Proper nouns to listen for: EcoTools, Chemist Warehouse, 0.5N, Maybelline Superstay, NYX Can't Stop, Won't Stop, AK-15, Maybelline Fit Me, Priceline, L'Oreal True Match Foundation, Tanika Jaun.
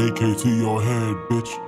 AK to your head, bitch.